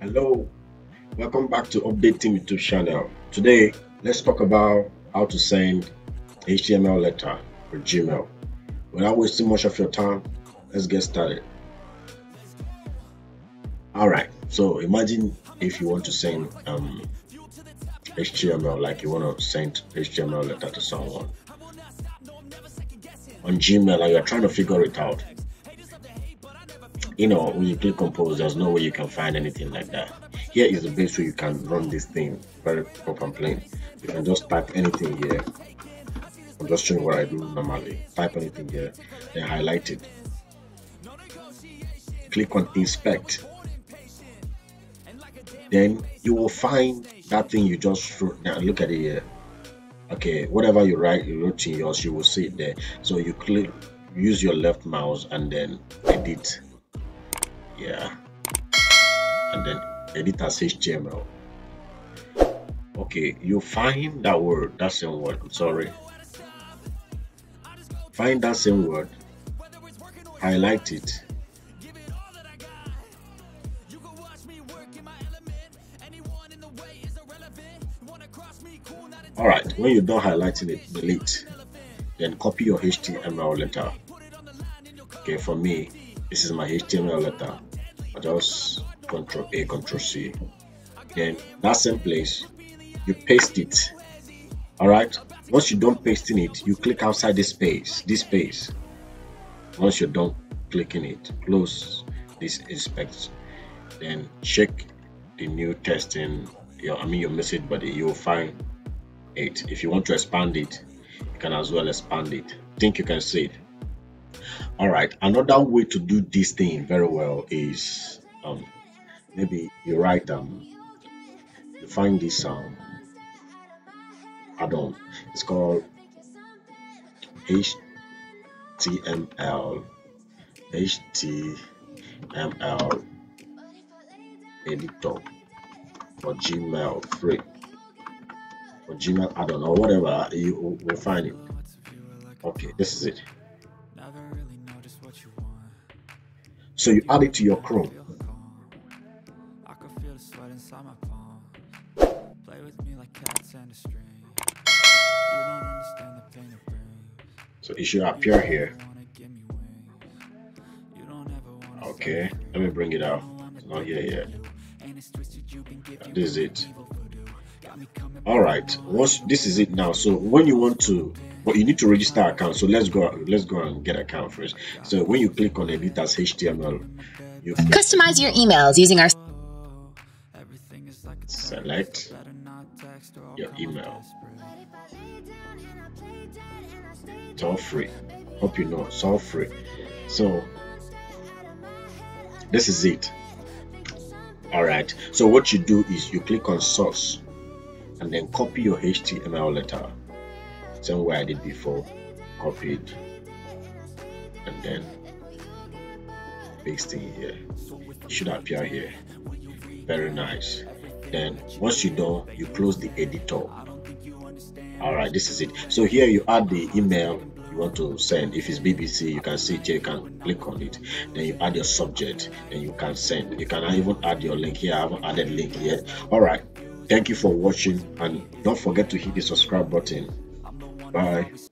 Hello, welcome back to Updating YouTube channel. Today let's talk about how to send HTML letter for Gmail. Without wasting much of your time, let's get started. Alright, so imagine if you want to send HTML, like you want to send HTML letter to someone on Gmail and you're trying to figure it out. You know, when you click compose, there's no way you can find anything like that. Here is the best way you can run this thing, very proper and plain. You can just type anything here. I'm just showing what I do normally. Type anything here, then highlight it. Click on inspect. Then you will find that thing you just wrote. Now look at it here. Okay, whatever you write, you wrote in yours, you will see it there. So you click, use your left mouse and then edit. Yeah, and then edit as HTML. Okay, you find that word, that same word, I'm sorry, find that same word, highlight it, alright. When you're done highlighting it, delete, then copy your HTML letter. Okay, for me this is my HTML letter. I just Ctrl A, Ctrl C. Then that same place, you paste it. Alright. Once you're done pasting it, you click outside this space. Once you're done clicking it, close this inspect. Then check the new testing. Your message body. You'll find it. If you want to expand it, you can as well expand it. I think you can see it. All right, another way to do this thing very well is maybe you write you find this add-on. It's called HTML editor for Gmail free, for Gmail add-on or whatever. You will find it. Okay, this is it. So you add it to your Chrome. So it should appear here. Okay, let me bring it out. It's not here yet. This is it. All right, this is it now. So when you want to, but you need to register account. So let's go and get account first. So when you click on edit as HTML, you customize your emails using our select your email. It's all free. Hope you know it's all free. So this is it. All right. So what you do is you click on source and then copy your HTML letter. Same way I did before, copy it and then paste it here. It should appear here. Very nice. Then once you done, you close the editor. Alright, this is it. So here you add the email you want to send. If it's BBC, you can see it here, you can click on it. Then you add your subject and you can send. You can even add your link here. I haven't added link yet. Alright, thank you for watching and don't forget to hit the subscribe button. Bye.